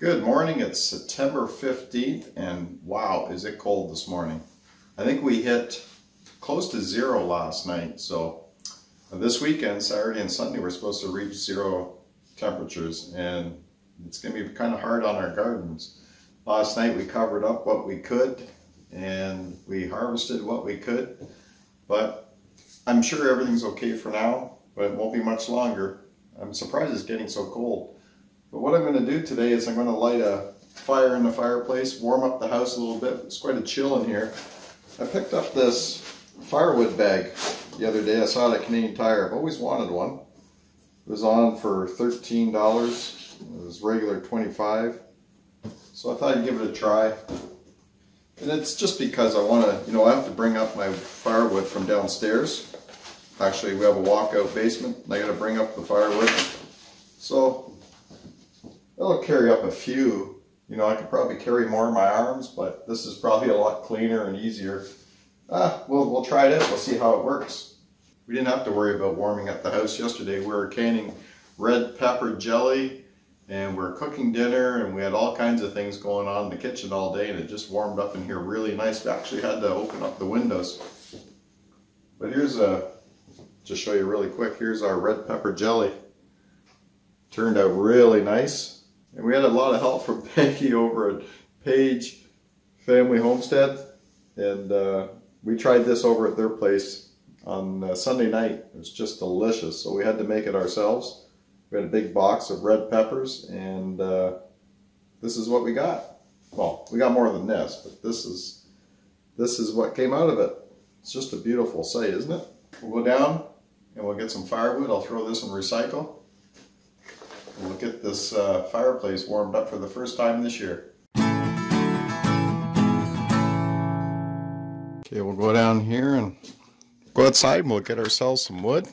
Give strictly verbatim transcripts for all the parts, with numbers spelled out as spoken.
Good morning, it's September fifteenth, and wow, is it cold this morning. I think we hit close to zero last night, so this weekend, Saturday and Sunday, we're supposed to reach zero temperatures, and it's going to be kind of hard on our gardens. Last night we covered up what we could, and we harvested what we could, but I'm sure everything's okay for now, but it won't be much longer. I'm surprised it's getting so cold. But what I'm going to do today is I'm going to light a fire in the fireplace, warm up the house a little bit. It's quite a chill in here. I picked up this firewood bag the other day. I saw it at Canadian Tire. I've always wanted one. It was on for thirteen dollars. It was regular twenty-five dollars. So I thought I'd give it a try. And it's just because I want to, you know, I have to bring up my firewood from downstairs. Actually, we have a walkout basement, and I got to bring up the firewood. So it'll carry up a few, you know, I could probably carry more in my arms, but this is probably a lot cleaner and easier. Ah, we'll, we'll try it out, we'll see how it works. We didn't have to worry about warming up the house yesterday. We were canning red pepper jelly, and we were cooking dinner, and we had all kinds of things going on in the kitchen all day, and it just warmed up in here really nice. We actually had to open up the windows. But here's a, just show you really quick, here's our red pepper jelly. Turned out really nice. And we had a lot of help from Peggy over at Paige Family Homestead, and uh, we tried this over at their place on uh, Sunday night. It was just delicious, so we had to make it ourselves. We had a big box of red peppers, and uh, this is what we got. Well, we got more than this, but this is, this is what came out of it. It's just a beautiful sight, isn't it? We'll go down, and we'll get some firewood. I'll throw this in recycle. We'll get this uh, fireplace warmed up for the first time this year. Okay, we'll go down here and go outside and we'll get ourselves some wood.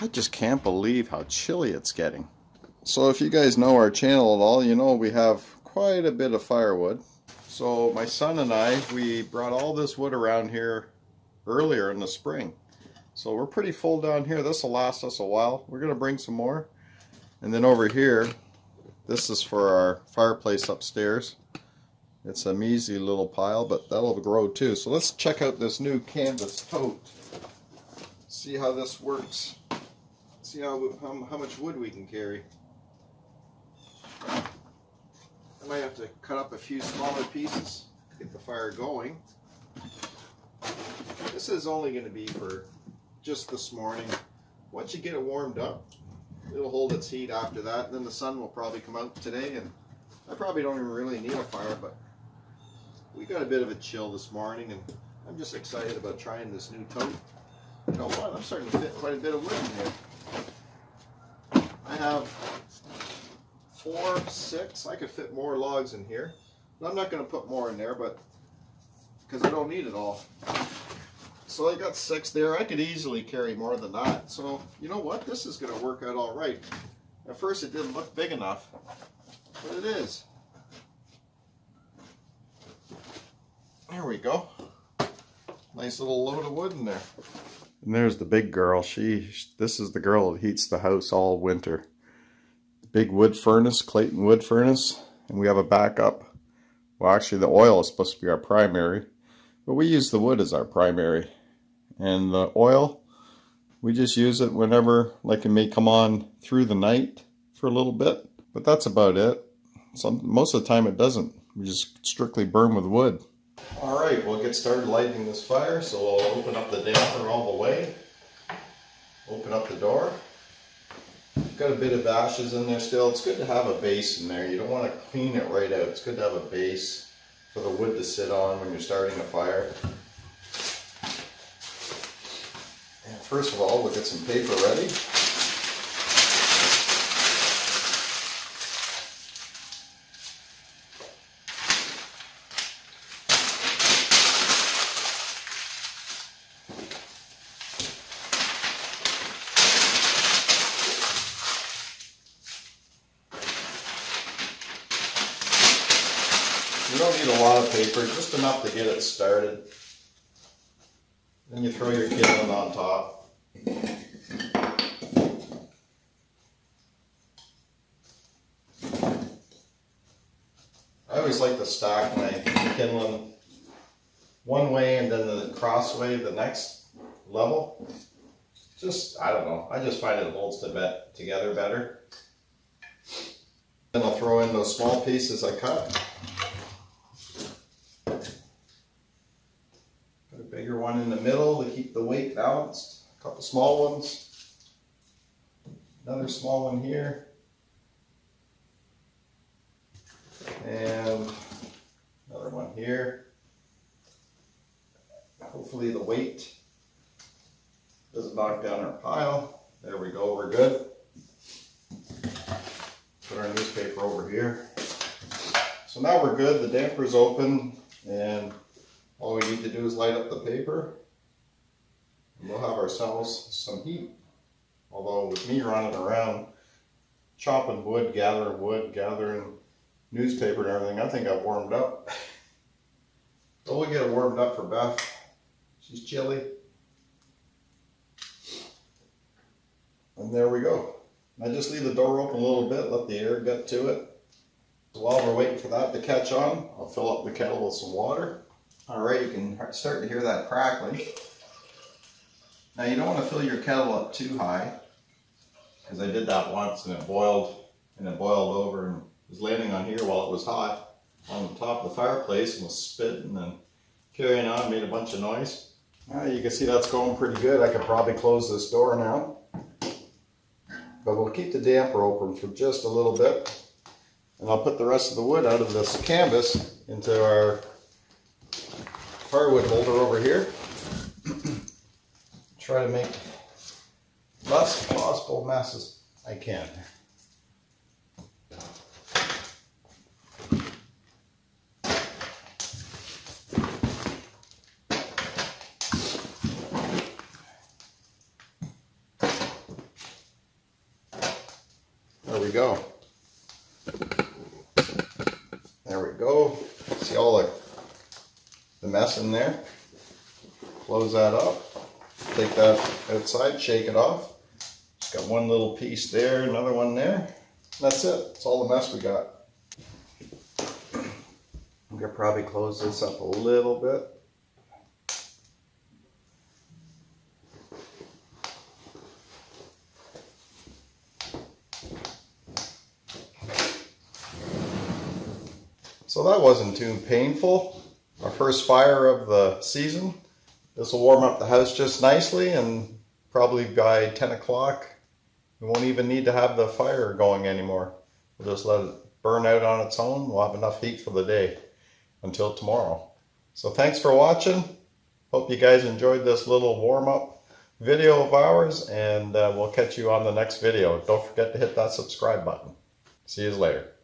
I just can't believe how chilly it's getting. So if you guys know our channel at all, you know we have quite a bit of firewood. So my son and I, we brought all this wood around here earlier in the spring. So we're pretty full down here. This will last us a while. We're going to bring some more. And then over here, this is for our fireplace upstairs. It's a measly little pile, but that'll grow too. So let's check out this new canvas tote. See how this works. See how, how, how much wood we can carry. I might have to cut up a few smaller pieces to get the fire going. This is only going to be for just this morning. Once you get it warmed up, it'll hold its heat after that, and then the sun will probably come out today, and I probably don't even really need a fire, but we got a bit of a chill this morning, and I'm just excited about trying this new tote. You know what, I'm starting to fit quite a bit of wood in here. I have four, six, I could fit more logs in here, but I'm not going to put more in there, but because I don't need it all. So I got six there. I could easily carry more than that. So you know what? This is going to work out all right. At first it didn't look big enough, but it is. There we go. Nice little load of wood in there. And there's the big girl. She, this is the girl that heats the house all winter. The big wood furnace, Clayton wood furnace. And we have a backup. Well, actually the oil is supposed to be our primary, but we use the wood as our primary. And the oil, we just use it whenever, like it may come on through the night for a little bit, but that's about it. So most of the time it doesn't. We just strictly burn with wood. All right, we'll get started lighting this fire. So we'll open up the damper all the way. Open up the door. Got a bit of ashes in there still. It's good to have a base in there. You don't want to clean it right out. It's good to have a base for the wood to sit on when you're starting a fire. First of all, we'll get some paper ready. You don't need a lot of paper, just enough to get it started. Then you throw your kindling on top. always like the stock knife. You can one, one way and then the cross way the next level. Just, I don't know, I just find it holds the bet together better. Then I'll throw in those small pieces I cut. Put a bigger one in the middle to keep the weight balanced. A couple small ones. Another small one here. And another one here. Hopefully the weight doesn't knock down our pile. There we go, we're good. Put our newspaper over here. So now we're good, the damper's open, and all we need to do is light up the paper. And we'll have ourselves some heat. Although with me running around, chopping wood, gathering wood, gathering newspaper and everything, I think I've warmed up. But we'll get it warmed up for Beth. She's chilly. And there we go. I just leave the door open a little bit, let the air get to it. So while we're waiting for that to catch on, I'll fill up the kettle with some water. All right, you can start to hear that crackling. Now you don't want to fill your kettle up too high, because I did that once and it boiled, and it boiled over and was landing on here while it was hot on the top of the fireplace and was spitting and carrying on, made a bunch of noise. Now you can see that's going pretty good. I could probably close this door now. But we'll keep the damper open for just a little bit, and I'll put the rest of the wood out of this canvas into our firewood holder over here. Try to make less possible mess as I can. Go. There we go. See all the, the mess in there? Close that up. Take that outside, shake it off. Just got one little piece there, another one there. That's it. It's all the mess we got. I'm gonna probably close this up a little bit. So that wasn't too painful. Our first fire of the season. This will warm up the house just nicely, and probably by ten o'clock we won't even need to have the fire going anymore. We'll just let it burn out on its own. We'll have enough heat for the day until tomorrow. So thanks for watching. Hope you guys enjoyed this little warm-up video of ours, and uh, we'll catch you on the next video. Don't forget to hit that subscribe button. See you later.